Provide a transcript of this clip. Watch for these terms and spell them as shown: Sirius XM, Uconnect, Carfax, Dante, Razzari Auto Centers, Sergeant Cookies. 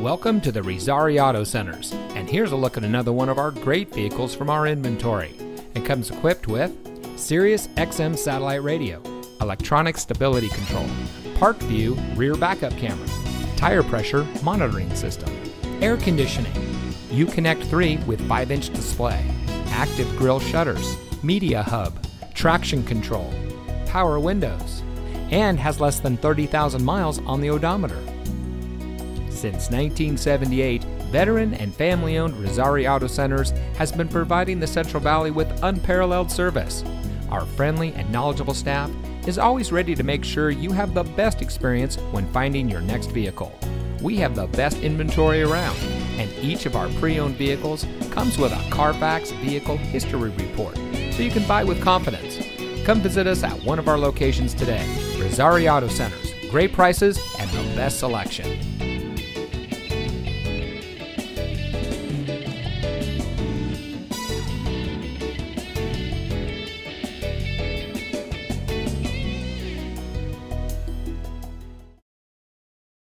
Welcome to the Razzari Auto Centers, and here's a look at another one of our great vehicles from our inventory. It comes equipped with Sirius XM satellite radio, electronic stability control, park view rear backup camera, tire pressure monitoring system, air conditioning, Uconnect 3 with 5-inch display, active grille shutters, media hub, traction control, power windows, and has less than 30,000 miles on the odometer. Since 1978, veteran and family-owned Razzari Auto Centers has been providing the Central Valley with unparalleled service. Our friendly and knowledgeable staff is always ready to make sure you have the best experience when finding your next vehicle. We have the best inventory around, and each of our pre-owned vehicles comes with a Carfax Vehicle History Report, so you can buy with confidence. Come visit us at one of our locations today. Razzari Auto Centers, great prices and the best selection.